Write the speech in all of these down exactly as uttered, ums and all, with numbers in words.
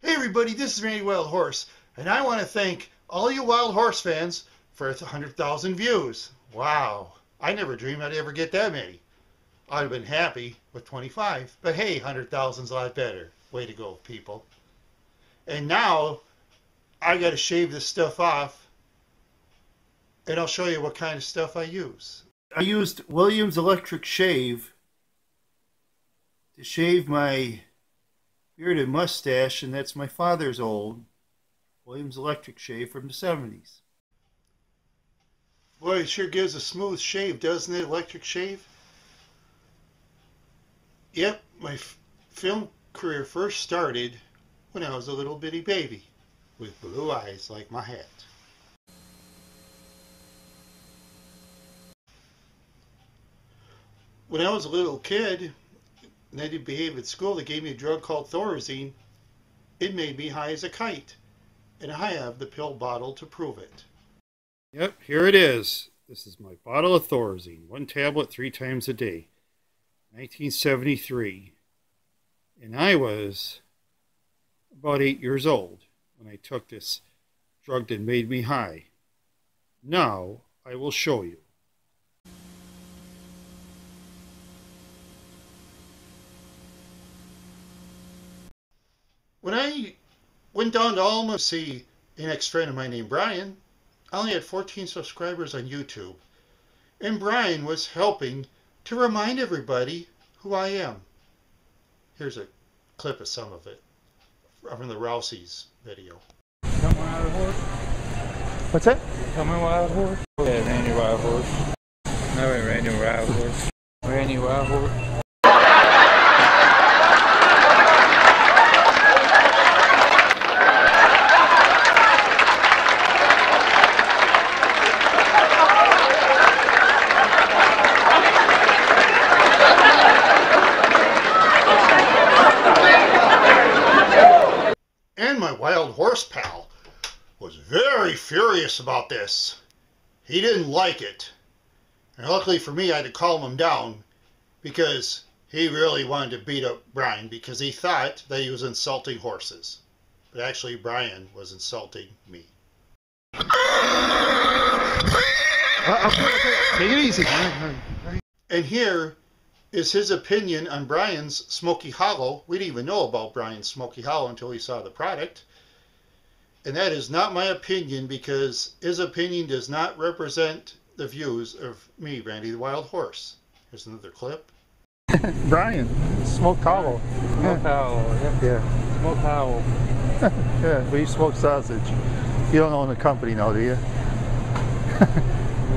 Hey everybody, this is Randy the Wild Horse, and I want to thank all you Wild Horse fans for one hundred thousand views. Wow, I never dreamed I'd ever get that many. I'd have been happy with twenty-five, but hey, one hundred thousand's a lot better. Way to go, people. And now, I got to shave this stuff off, and I'll show you what kind of stuff I use. I used Williams Electric Shave to shave my bearded mustache, and that's my father's old Williams Electric Shave from the seventies. Boy, it sure gives a smooth shave, doesn't it, Electric Shave? Yep, my f film career first started when I was a little bitty baby with blue eyes like my hat. When I was a little kid, and I didn't behave at school, they gave me a drug called Thorazine. It made me high as a kite, and I have the pill bottle to prove it. Yep, here it is. This is my bottle of Thorazine, one tablet three times a day, nineteen seventy-three. And I was about eight years old when I took this drug that made me high. Now I will show you. When I went down to Alma to see an ex-friend of mine named Brian, I only had fourteen subscribers on YouTube. And Brian was helping to remind everybody who I am. Here's a clip of some of it from the Rousey's video. Coming Wild Horse. What's that? Coming Wild Horse. Yeah, Randy Wild Horse. No, wait, Randy Wild Horse. Randy Wild Horse. Pal was very furious about this. He didn't like it, and luckily for me I had to calm him down, because he really wanted to beat up Brian because he thought that he was insulting horses, but actually Brian was insulting me. Take it easy. And here is his opinion on Brian's Smokey Hollow. We didn't even know about Brian's Smokey Hollow until we saw the product. And that is not my opinion, because his opinion does not represent the views of me, Randy the Wild Horse. Here's another clip. Brian, Smokey Hollow. Smokey Hollow, yeah. yeah. Smokey Hollow. Yeah, we smoke sausage. You don't own the company now, do you?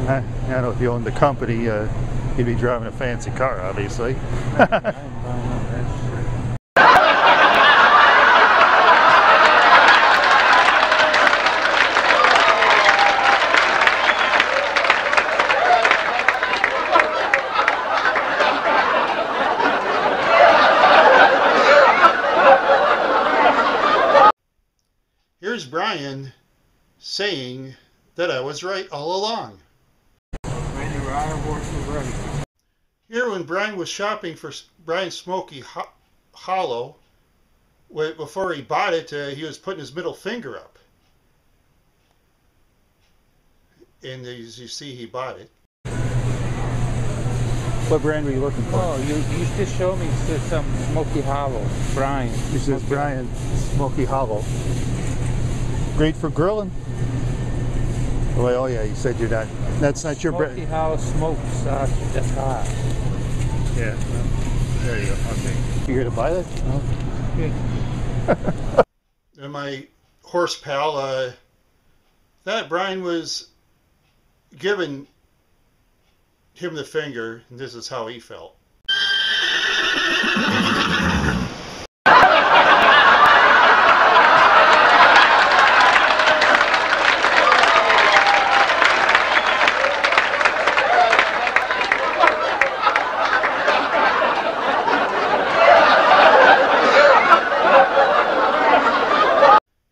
I, I don't know if you owned the company, uh, you'd be driving a fancy car, obviously. Here's Brian saying that I was right all along. Here when Brian was shopping for Brian's Smokey Hollow, before he bought it, uh, he was putting his middle finger up. And as you see, he bought it. What brand were you looking for? Oh, you, you used to show me some Smokey Hollow, Brian. This is Brian Smokey Hollow. Great for grilling. Well, oh yeah, you said you're not. That's not your bread. Smokey Hollow smoked sausage. That's hot. Yeah. Well, there you go. Okay. You here to buy that? No. Yeah. And my horse pal, uh, that Brian was giving him the finger, and this is how he felt.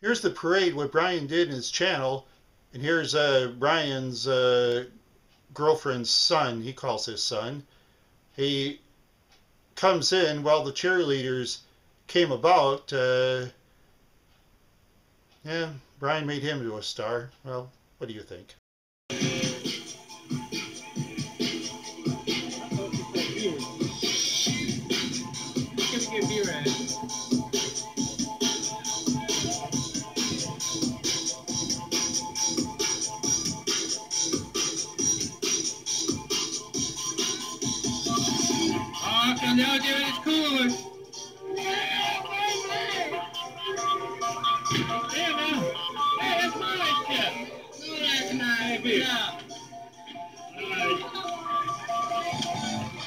Here's the parade, what Brian did in his channel, and here's uh, Brian's uh, girlfriend's son, he calls his son. He comes in while the cheerleaders came about, uh, Yeah, Brian made him into a star. Well, what do you think?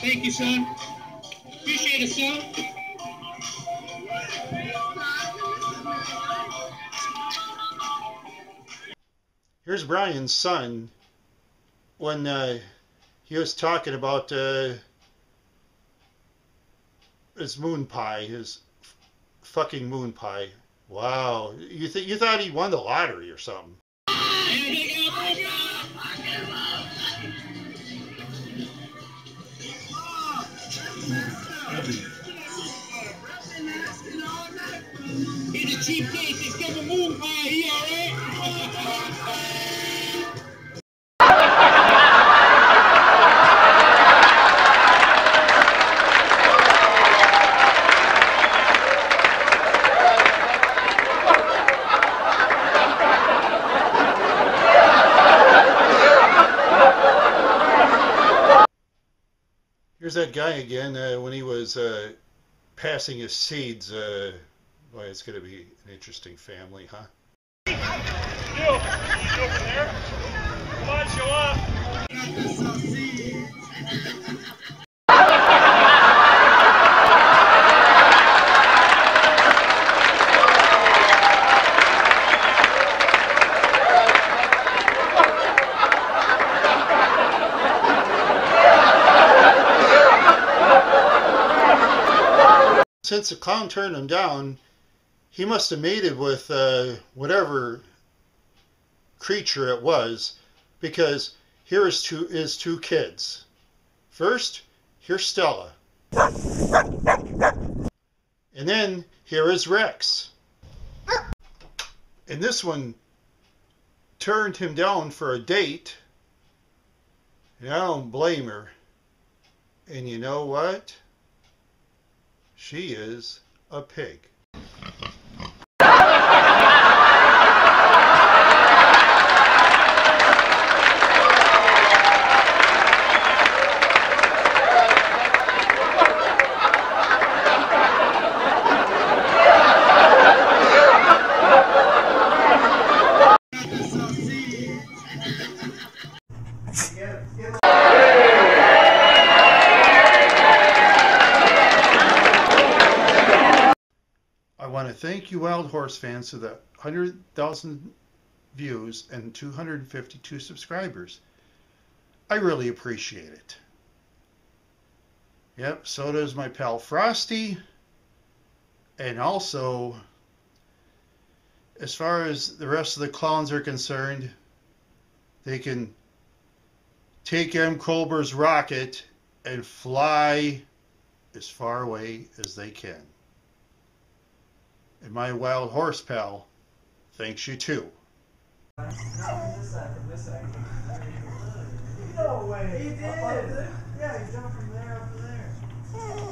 Thank you, son. Appreciate it, son. Here's Brian's son when uh, he was talking about uh, his moon pie, his f fucking moon pie. Wow, you th you thought he won the lottery or something? He's a cheap date. He's got a moon pie. He all right? Here's that guy again uh, when he was uh, passing his seeds. Uh, Boy, it's going to be an interesting family, huh? You, you over there. Come on, show up. Since the clown turned him down, he must have mated with uh, whatever creature it was, because here is two, is two kids. First, here's Stella. And then here is Rex. And this one turned him down for a date. And I don't blame her. And you know what? She is a pig. Thank you, Wild Horse fans, for the one hundred thousand views and two hundred fifty-two subscribers. I really appreciate it. Yep, so does my pal Frosty. And also, as far as the rest of the clowns are concerned, they can take M. Colbert's rocket and fly as far away as they can. And my wild horse pal thanks you too. No way. He did. Yeah, he's down from there up to there.